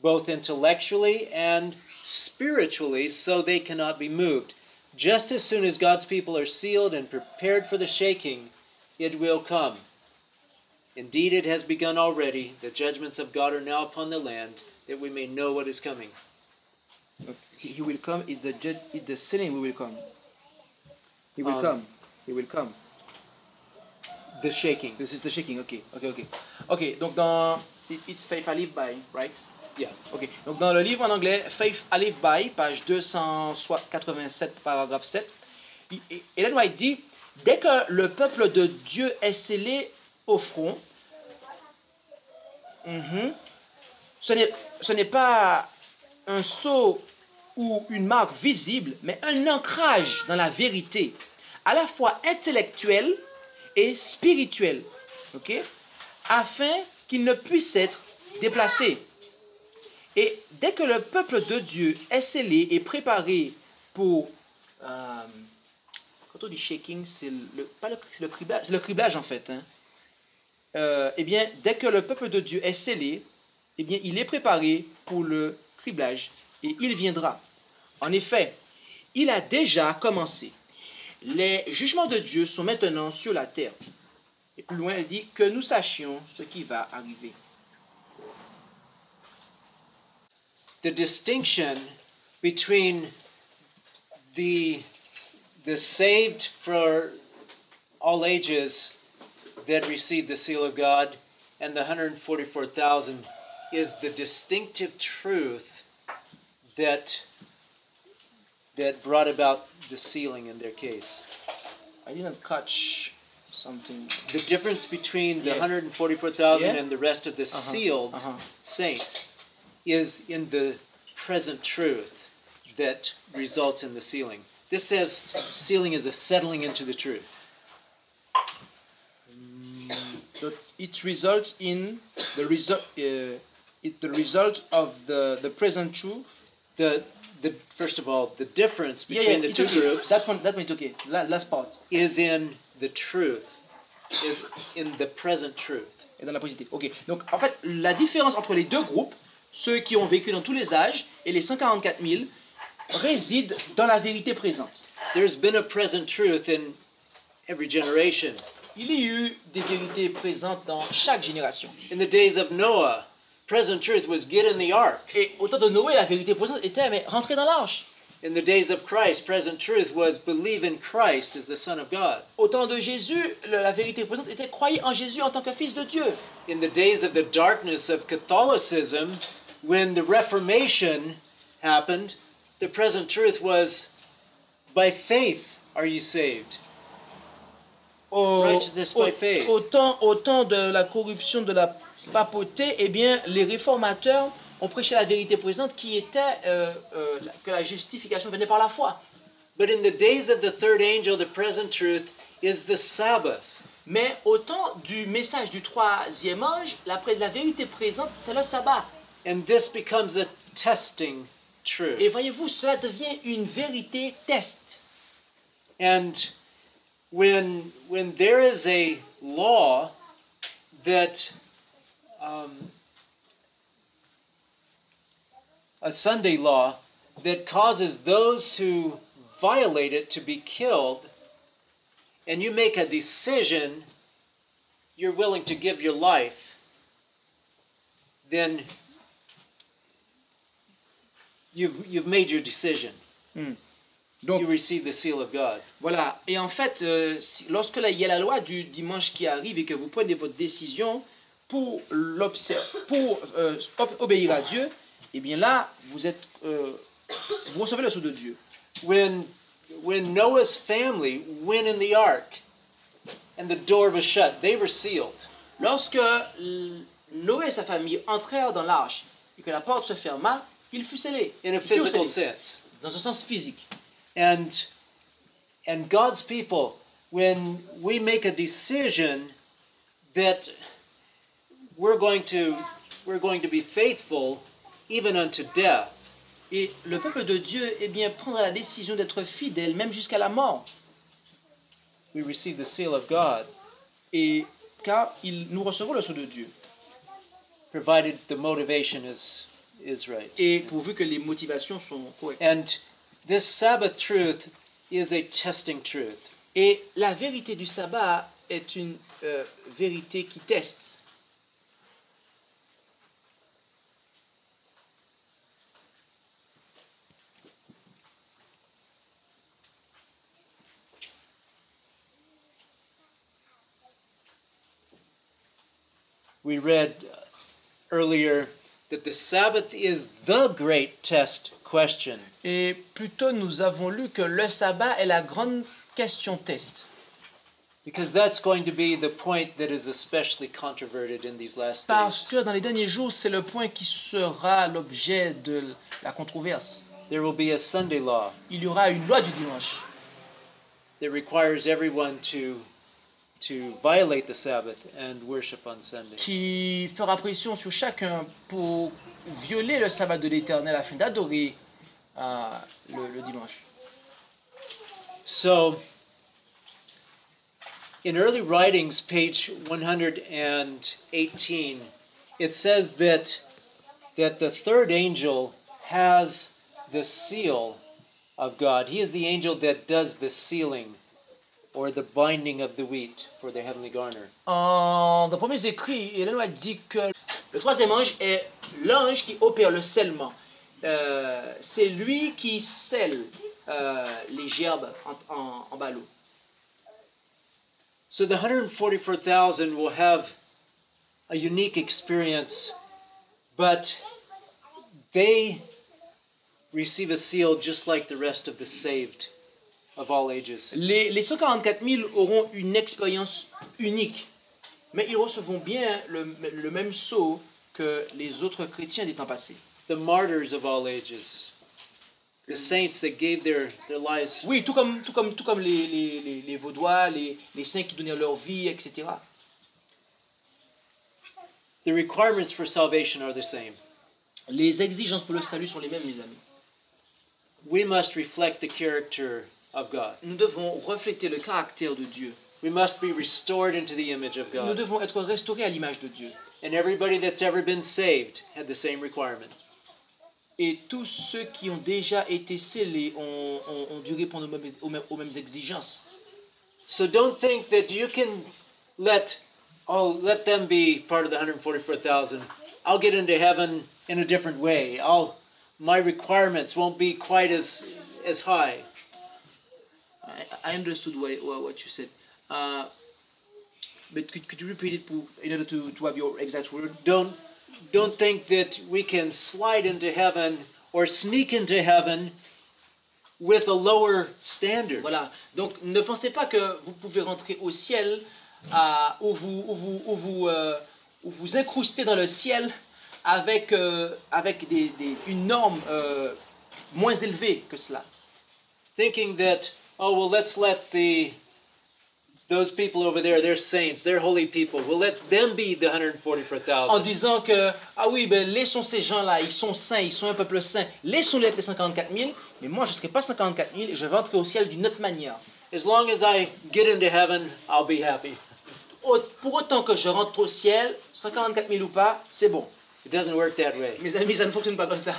both intellectually and spiritually, so they cannot be moved. Just as soon as God's people are sealed and prepared for the shaking, it will come. Indeed, it has begun already. The judgments of God are now upon the land, that we may know what is coming. He will come. If the sinning will come. He will come. He will come. The shaking. This is the shaking. Okay. Okay. Okay. Okay. Donc dans It's Faith I Live By, right? Yeah. Okay. Donc dans le livre en anglais Faith I Live By, page 287, paragraphe 7, Ellen White dit dès que le peuple de Dieu est scellé au front, ce n'est pas un sceau ou une marque visible, mais un ancrage dans la vérité, à la fois intellectuelle et spirituelle, okay? Afin qu'il ne puisse être déplacé. Et dès que le peuple de Dieu est scellé et préparé pour... quand on dit shaking, c'est le criblage en fait, hein? Eh bien, dès que le peuple de Dieu est scellé, eh bien, il est préparé pour le criblage et il viendra. En effet, il a déjà commencé. Les jugements de Dieu sont maintenant sur la terre. Et plus loin, il dit que nous sachions ce qui va arriver. The distinction between the saved for all ages that received the seal of God and the 144,000 is the distinctive truth that brought about the sealing in their case. I didn't catch something. The difference between the 144,000 and the rest of the sealed saints is in the present truth that results in the sealing. This says sealing is a settling into the truth. But it results in the result. The result of the present truth. First of all, the difference between the two groups. That one took it. Last part is in the truth. Is in the present truth. Et dans la positive. Okay. Donc en fait, la différence entre les deux groupes, ceux qui ont vécu dans tous les âges et les 144 000, réside dans la vérité présente. There's been a present truth in every generation. Il y a eu des vérités présentes dans chaque génération. In the days of Noah, present truth was get in the ark. Et au temps de Noé, la vérité présente était mais rentrez dans l'arche. In the days of Christ, present truth was believe in Christ as the Son of God. Au temps de Jésus, la vérité présente était croyez en Jésus en tant que fils de Dieu. In the days of the darkness of Catholicism, when the Reformation happened, the present truth was by faith are you saved. Au temps de la corruption de la papauté, eh bien, les réformateurs ont prêché la vérité présente qui était que la justification venait par la foi. But in the days of the third angel, the present truth is the Sabbath. Mais au temps du message du troisième ange, la vérité présente, c'est le sabbat. And this becomes a testing truth. Et voyez-vous, cela devient une vérité test. And when there is a law that a Sunday law that causes those who violate it to be killed, and you make a decision, you're willing to give your life, then you've made your decision. Mm. Donc, you receive the seal of God. Voilà. Et en fait, lorsque il y a la loi du dimanche qui arrive et que vous prenez votre décision pour obéir à Dieu, eh bien là, vous recevez le sceau de Dieu. When Noah's family went in the ark and the door was shut, they were sealed. Lorsque Noé et sa famille entrèrent dans l'arche et que la porte se ferma, ils furent scellés. In a physical sense. Dans un sens physique. And God's people, when we make a decision that we're going to be faithful even unto death. Et le peuple de Dieu, eh bien, prendra la décision d'être fidèle même jusqu'à la mort. We receive the seal of God. Et car nous recevons le sceau de Dieu. Provided the motivation is right. Et pourvu que les motivations sont correctes. And this Sabbath truth is a testing truth. Et la vérité du sabbat est une vérité qui teste. We read earlier that the Sabbath is the great test question. Et plutôt nous avons lu que le sabbat est la grande question test. Because that's going to be the point that is especially controverted in these last days. Parce que dans les derniers jours, c'est le point qui sera l'objet de la controverse. There will be a Sunday law. Il y aura une loi du dimanche. That requires everyone to violate the Sabbath and worship on Sunday. Qui fera pression sur chacun pour violer le sabbat de l'Éternel afin d'adorer le dimanche. So, in Early Writings, page 118, it says that the third angel has the seal of God. He is the angel that does the sealing or the binding of the wheat for the heavenly garner. Dans Premiers Écrits, Ellen White dit que le troisième ange est l'ange qui opère le scellement. C'est lui qui scelle les gerbes en ballot. So the 144,000 will have a unique experience, but they receive a seal just like the rest of the saved. Of all ages. Les 144 000 auront une expérience unique, mais ils recevront bien le même sceau que les autres chrétiens des temps passés. The martyrs of all ages, the saints that gave their lives. Oui, tout comme les vaudois, les saints qui donnèrent leur vie, etc. The requirements for salvation are the same. Les exigences pour le salut sont les mêmes, mes amis. We must reflect the character of God. Nous devons refléter le caractère de Dieu. We must be restored into the image of God. Nous devons être restaurés à l'image de Dieu. And everybody that's ever been saved had the same requirement. et tous ceux qui ont déjà été scellés ont dû répondre aux mêmes exigences. So don't think that you can let them be part of the 144,000. I'll get into heaven in a different way. My requirements won't be quite as high. I understood what you said. But could you repeat it in order to have your exact word? Don't think that we can slide into heaven or sneak into heaven with a lower standard. Voilà. Donc ne pensez pas que vous pouvez rentrer au ciel ou vous incruster dans le ciel avec une norme moins élevée que cela. Thinking that let's let those people over there, they're saints, they're holy people. We'll let them be the 144,000. En disant que laissons ces gens-là, ils sont saints, ils sont un peuple saint. Laissons-les être les 54,000, mais moi je serai pas 54,000 et je vais entrer au ciel d'une autre manière. As long as I get into heaven, I'll be happy. Pour autant que je rentre au ciel, 54,000 ou pas, c'est bon. It doesn't work that way. Mes amis, ça ne fonctionne pas comme ça.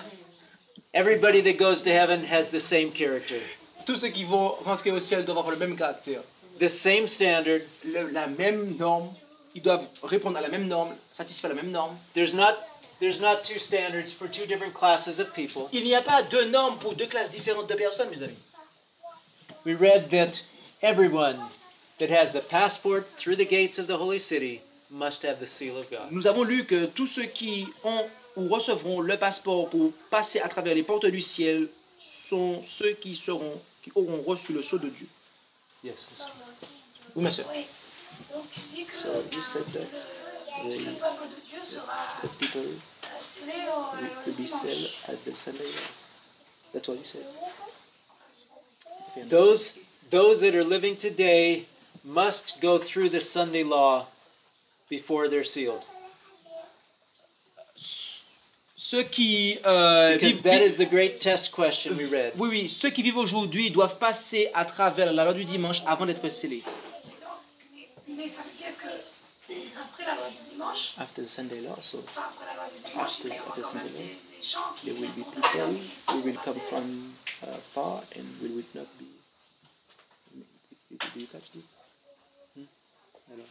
Everybody that goes to heaven has the same character. Tous ceux qui vont rentrer au ciel doivent avoir le même caractère. The same standard. La même norme. Ils doivent répondre à la même norme, satisfaire la même norme. There's not two standards for two different classes of people. Il n'y a pas deux normes pour deux classes différentes de personnes, mes amis. We read that everyone that has the passport through the gates of the holy city must have the seal of God. Nous avons lu que tous ceux qui ont ou recevront le passeport pour passer à travers les portes du ciel sont ceux qui auront reçu le sceau de Dieu. Yes, that's true. Oui, ma soeur. So you said that those people will be sealed at the Sunday. That's what you said. Those that are living today must go through the Sunday law before they're sealed. Because that is the great test question we read. Oui, ceux qui vivent aujourd'hui doivent passer à travers la loi du dimanche avant d'être scellés. Mais ça veut dire que après la loi du dimanche, after the Sunday law, so after Sunday law, there will be people who will come from far and we will not be.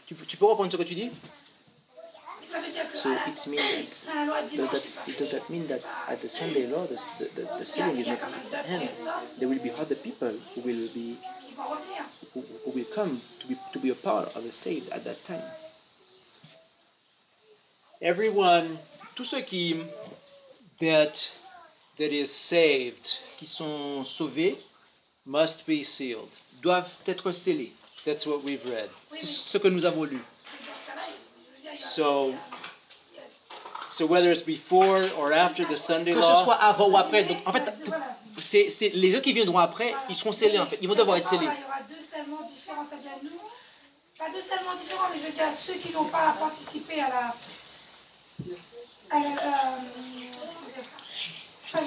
Tu peux reprendre ce que tu dis? So it means does that mean that at the Sunday law the sealing is not at the end? There will be other people who will come to be a part of the seed at that time. Everyone, tous ceux qui that is saved, qui sont sauvés, must be sealed. Doivent être scellés. That's what we've read. C'est ce que nous avons lu. So whether it's before or after the Sunday law. Que ce soit avant ou après. Donc, en fait, c'est les gens qui viendront après, ils seront scellés en fait. Ils vont devoir être scellés. Il y aura deux scellements différents. C'est-à-dire nous, pas deux scellements différents, mais je veux dire à ceux qui n'ont pas participé à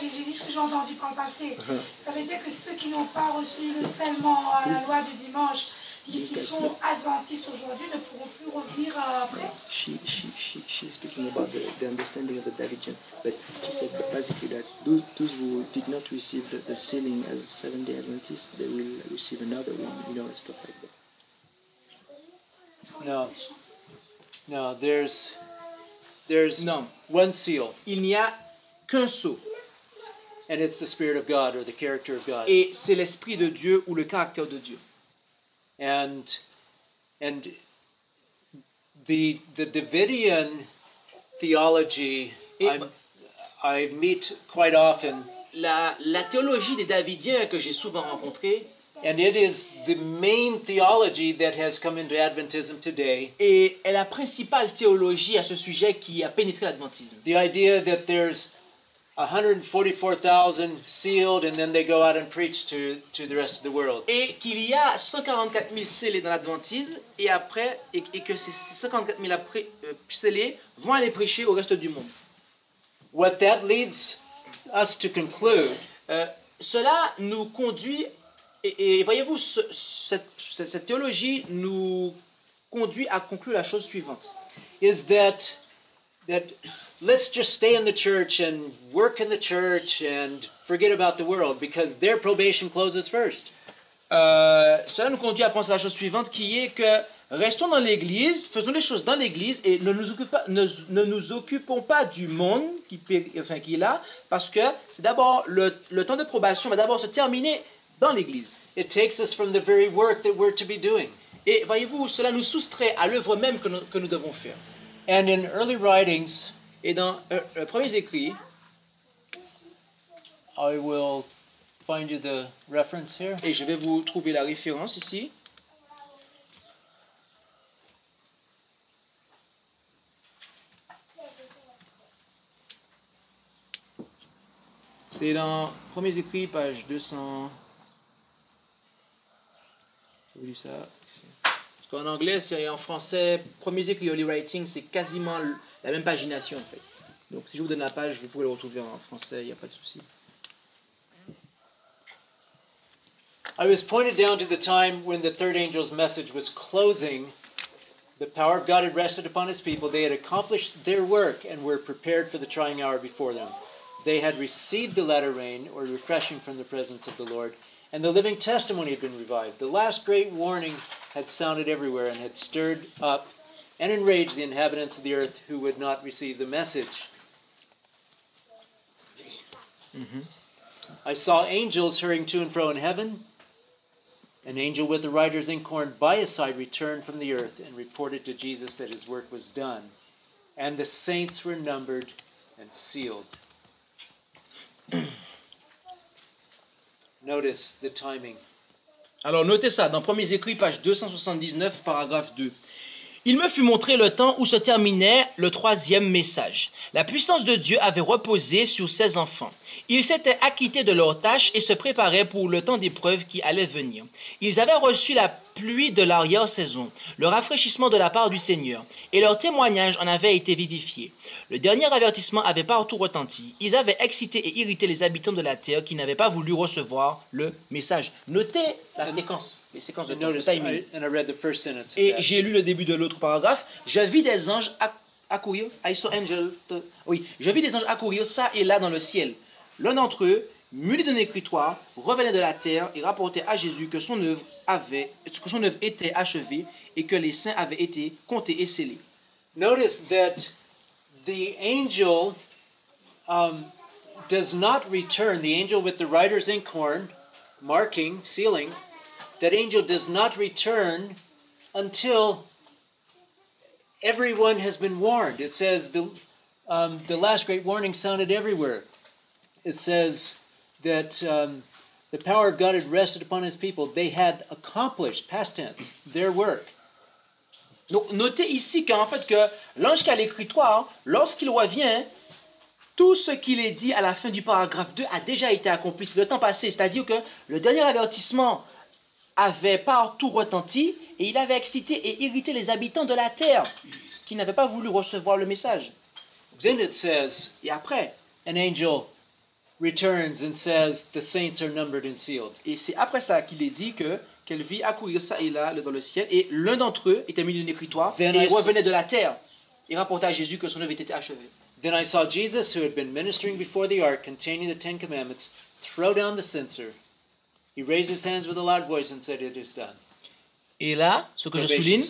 j'ai dit ce que j'ai entendu par le passé. Ça veut dire que ceux qui n'ont pas reçu le scellement à la loi du dimanche, qui sont adventistes aujourd'hui, ne pourront plus revenir après. She is speaking about the understanding of the Davidian, but she said that basically that those who did not receive the sealing as Seventh-day Adventists, they will receive another one, you know, and stuff like that. No, there's no one seal. Il n'y a qu'un sceau. And it's the Spirit of God or the character of God. Et c'est l'esprit de Dieu ou le caractère de Dieu. And the Davidian theology I meet quite often. La théologie des Davidiens que j'ai souvent rencontrée. And it is the main theology that has come into Adventism today. Et est la principale théologie à ce sujet qui a pénétré l'adventisme. The idea that there's 144,000 sealed, and then they go out and preach to the rest of the world. Et qu'il y a 144,000 scellés dans l'adventisme, et après, et que ces 144,000 scellés vont aller prêcher au reste du monde. What that leads us to conclude. Cela nous conduit, et voyez-vous, cette théologie nous conduit à conclure la chose suivante. Is that that let's just stay in the church and work in the church and forget about the world because their probation closes first. Cela nous conduit à penser à la chose suivante, qui est que restons dans l'Église, faisons les choses dans l'Église et ne nous occupons pas du monde qui est là, parce que c'est d'abord le temps de probation va d'abord se terminer dans l'Église. It takes us from the very work that we're to be doing. Et voyez-vous, cela nous soustrait à l'œuvre même que nous devons faire. And in Early Writings, et dans les premiers écrits, I will find you the reference here. Et je vais vous trouver la référence ici. C'est dans Premiers Écrits, page 200. Je vous lis ça. Parce qu'en anglais, c'est en français. Premiers Écrits, Holy Writing, c'est quasiment la même pagination en fait. Donc si je vous donne la page, vous pouvez le retrouver en français, il n'y a pas de souci. I was pointed down to the time when the third angel's message was closing. The power of God had rested upon his people. They had accomplished their work and were prepared for the trying hour before them. They had received the latter rain, or refreshing from the presence of the Lord, and the living testimony had been revived. The last great warning had sounded everywhere and had stirred up and enraged the inhabitants of the earth who would not receive the message. I saw angels hurrying to and fro in heaven. An angel with a writer's inkhorn by his side returned from the earth and reported to Jesus that his work was done, and the saints were numbered and sealed. Notice the timing. Alors notez ça, dans Premiers Écrits, page 279, paragraphe 2. Il me fut montré le temps où se terminait le troisième message. La puissance de Dieu avait reposé sur ses enfants. Ils s'étaient acquittés de leurs tâches et se préparaient pour le temps d'épreuve qui allait venir. Ils avaient reçu la pluie de l'arrière-saison, le rafraîchissement de la part du Seigneur, et leur témoignage en avait été vivifié. Le dernier avertissement avait partout retenti. Ils avaient excité et irrité les habitants de la terre qui n'avaient pas voulu recevoir le message. Notez la séquence, les séquences de temps, le timing. Et j'ai lu le début de l'autre paragraphe. Je vis des anges accourir. I saw angels. Oui, je vis des anges accourir ça et là dans le ciel. L'un d'entre eux, muni d'un écritoire, revenait de la terre et rapportait à Jésus que son œuvre était achevée et que les saints avaient été comptés et scellés. Notice that the angel does not return. The angel with the writer's inkhorn, marking, sealing. That angel does not return until everyone has been warned. It says the last great warning sounded everywhere. It says that the power of God had rested upon his people. They had accomplished, past tense, their work. Donc notez ici qu'en fait que l'ange qui a l'écritoire, lorsqu'il revient, tout ce qu'il est dit à la fin du paragraphe 2 a déjà été accompli. C'est le temps passé, c'est-à-dire que le dernier avertissement avait partout retenti et il avait excité et irrité les habitants de la terre qui n'avaient pas voulu recevoir le message. Then it says, et après, an angel returns and says the saints are numbered and sealed. Et c'est après ça qu'il est dit que qu'elle vit accourir ça et là dans le ciel et l'un d'entre eux était mis dans l'écritoire et revenait de la terre et rapporta à Jésus que son œuvre était achevée. Then I saw Jesus, who had been ministering before the ark containing the Ten Commandments, throw down the censer. He raised his hands with a loud voice and said, "It is done." Et là, ce que je souligne,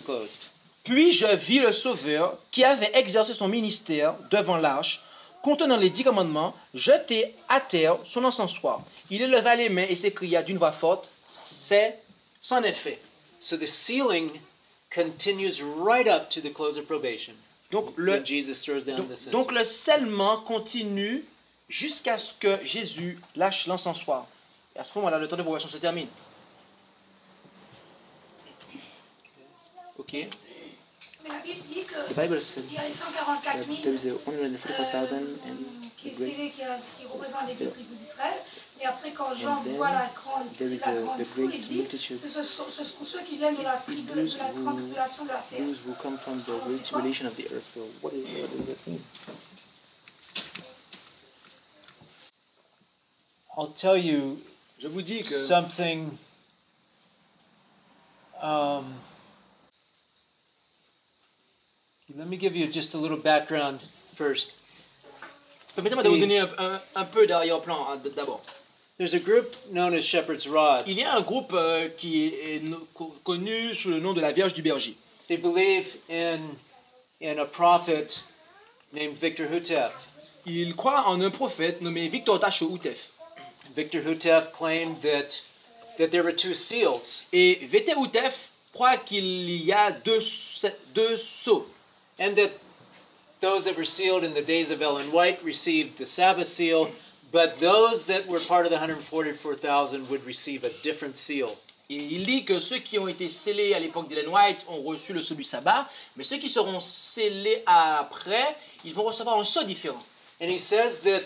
puis je vis le Sauveur qui avait exercé son ministère devant l'arche, contenant les 10 commandements, jeté à terre son encensoir. Il éleva les mains et s'écria d'une voix forte, c'est sans effet. So the sealing continues right up to the close of probation. Donc le scellement continue jusqu'à ce que Jésus lâche l'encensoir. Et à ce moment-là, le temps de probation se termine. Ok. Mais la Bible dit qu'il y a les 144 000 qui représentent les deux tribus d'Israël. Et après, quand Jean voit la grande foule, il dit que ce sont ceux qui viennent de la tribu de la grande tribulation de la terre. I'll tell you, je vous dis que something. Let me give you just a little background first. Permettez-moi de vous donner un peu d'arrière-plan d'abord. There's a group known as Shepherd's Rod. Il y a un groupe qui est connu sous le nom de la Vierge du Berger. They believe in a prophet named Victor Houteff. Ils croient en un prophète nommé Victor Houteff. Victor Houteff claimed that there were two seals. Et Victor Houteff croit qu'il y a deux sceaux. And that those that were sealed in the days of Ellen White received the Sabbath seal. But those that were part of the 144,000 would receive a different seal. Il dit que ceux qui ont été scellés à l'époque d'Ellen White ont reçu le sceau du sabbat, mais ceux qui seront scellés après, ils vont recevoir un sceau différent. And he says that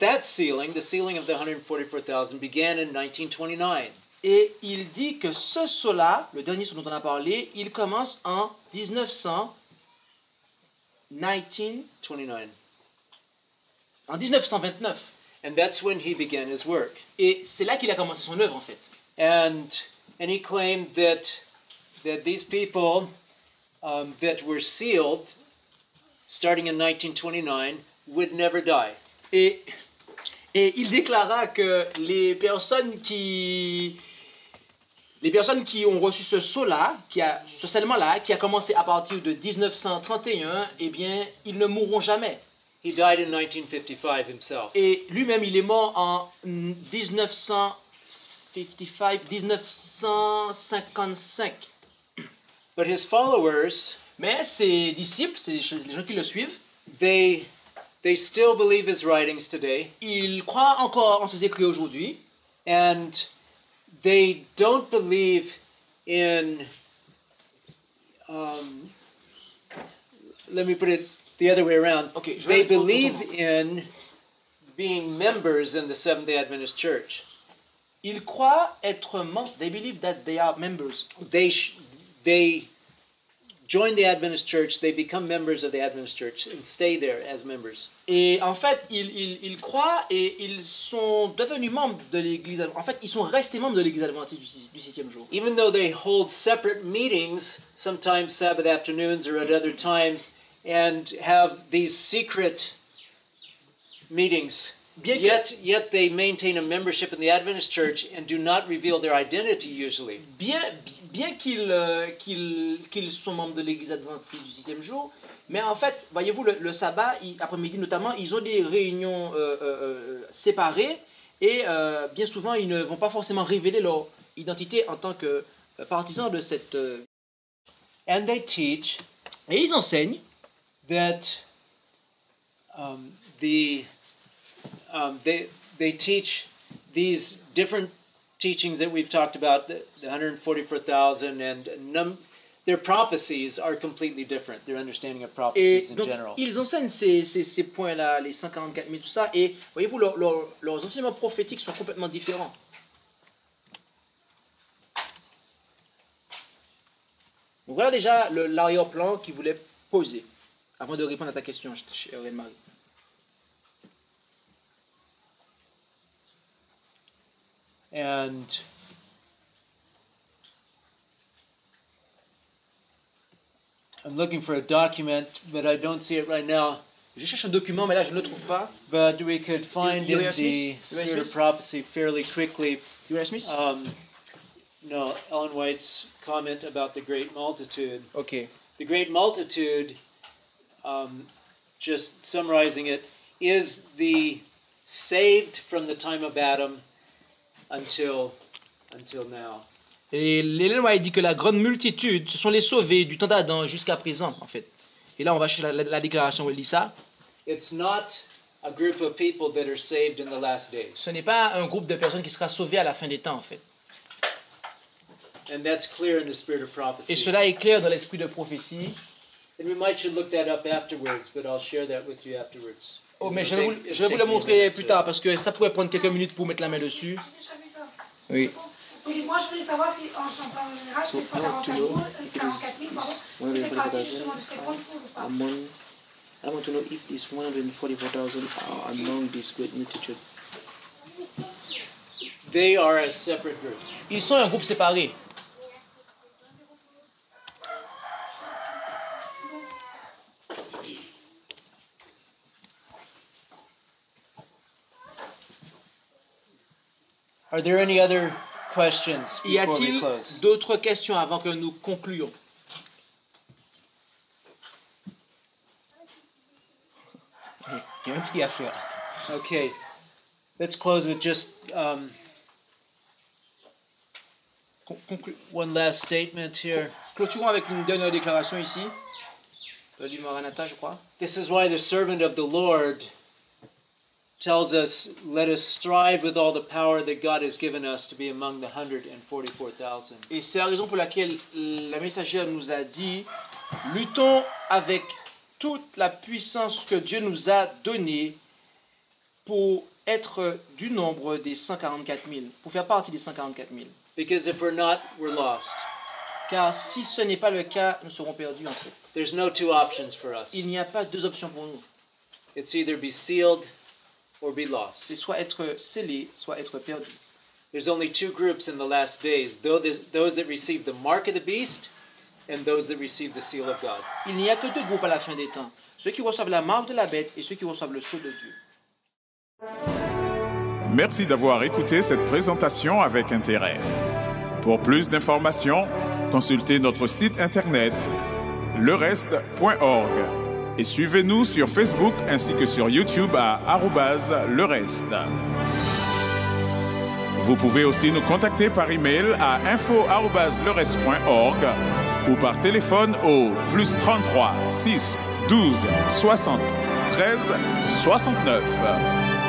that sealing, the sealing of the 144,000, began in 1929. Et il dit que ce sceau-là, le dernier sceau dont on a parlé, il commence en 1929. And that's when he began his work. Et c'est là qu'il a commencé son œuvre en fait. And he claimed that these people that were sealed starting in 1929 would never die. Et il déclara que les personnes qui ont reçu ce sceau-là, ce scellement-là, qui a commencé à partir de 1931, eh bien, ils ne mourront jamais. He died in 1955 himself. Et lui-même, il est mort en 1955. But his followers, mais ses disciples, les gens qui le suivent, they still believe his writings today. Ils croient encore en ses écrits aujourd'hui. And they don't believe in. Let me put it the other way around. Okay, they believe in being members in the Seventh-day Adventist Church. Ils croient être membres. They believe that they are members. They join the Adventist Church. They become members of the Adventist Church and stay there as members. Et en fait, ils croient et ils sont devenus membres de l'Église. En fait, ils sont restés membres de l'Église adventiste du septième jour. Even though they hold separate meetings, sometimes Sabbath afternoons or at other times, and have these secret meetings. Yet they maintain a membership in the Adventist Church and do not reveal their identity usually. Bien qu'ils sont membres de l'Église adventiste du septième jour, mais en fait, voyez-vous, le sabbat, après-midi notamment, ils ont des réunions séparées et bien souvent, ils ne vont pas forcément révéler leur identité en tant que partisans de cette. And they teach. Et ils enseignent. That they teach these different teachings that we've talked about, the 144,000, and their prophecies are completely different. Their understanding of prophecies in general. Ils enseignent ces points-là, les 144,000, tout ça, et voyez-vous, leurs enseignements prophétiques sont complètement différents. Donc voilà déjà l'arrière-plan qu'ils voulaient poser. Avant de répondre à ta question, chère Marie. I'm looking for a document, but I don't see it right now. Je cherche un document, mais là je ne le trouve pas. But we could find in the Spirit of Prophecy fairly quickly. No, Ellen White's comment about the great multitude. Okay. The great multitude. Just summarizing it, is the saved from the time of Adam until now. Et Ellen White dit que la grande multitude, ce sont les sauvés du temps d'Adam jusqu'à présent, en fait. Et là, on va chercher la déclaration où elle dit ça. It's not a group of people that are saved in the last days. Ce n'est pas un groupe de personnes qui sera sauvé à la fin des temps, en fait. And that's clear in the spirit of prophecy. Et cela est clair dans l'esprit de prophétie. And we might should look that up afterwards, but I'll share that with you afterwards. Oh, mais je vais vous le montrer plus tard parce que ça pourrait prendre quelques minutes pour mettre la main dessus. Oui. Oui, moi je voulais savoir si en chantant en général, c'est 144,000, pardon. C'est parti justement de ces comptes ou pas? I want to know if these 144,000 are among this great multitude. They are a separate group. Ils sont un groupe séparé. Are there any other questions before we close? Y a-t-il d'autres questions avant que nous concluions? Okay, let's close with just one last statement here. Clôturons avec une dernière déclaration ici. Du Maranata, je crois. This is why the servant of the Lord tells us, let us strive with all the power that God has given us to be among the 144,000. Et c'est la raison pour laquelle la messagère nous a dit, luttons avec toute la puissance que Dieu nous a donnée pour être du nombre des 144 000, pour faire partie des 144 000. Because if we're not, we're lost. Car si ce n'est pas le cas, nous serons perdus en fait. There's no two options for us. Il n'y a pas deux options pour nous. It's either be sealed or be lost. C'est soit être scellé, soit être perdu. There's only two groups in the last days, those that receive the mark of the beast and those that receive the seal of God. Il n'y a que deux groupes à la fin des temps, ceux qui reçoivent la marque de la bête et ceux qui reçoivent le sceau de Dieu. Merci d'avoir écouté cette présentation avec intérêt. Pour plus d'informations, consultez notre site internet lereste.org et suivez-nous sur Facebook ainsi que sur YouTube à @lereste. Vous pouvez aussi nous contacter par email à info@lereste.org ou par téléphone au +33 6 12 60 13 69.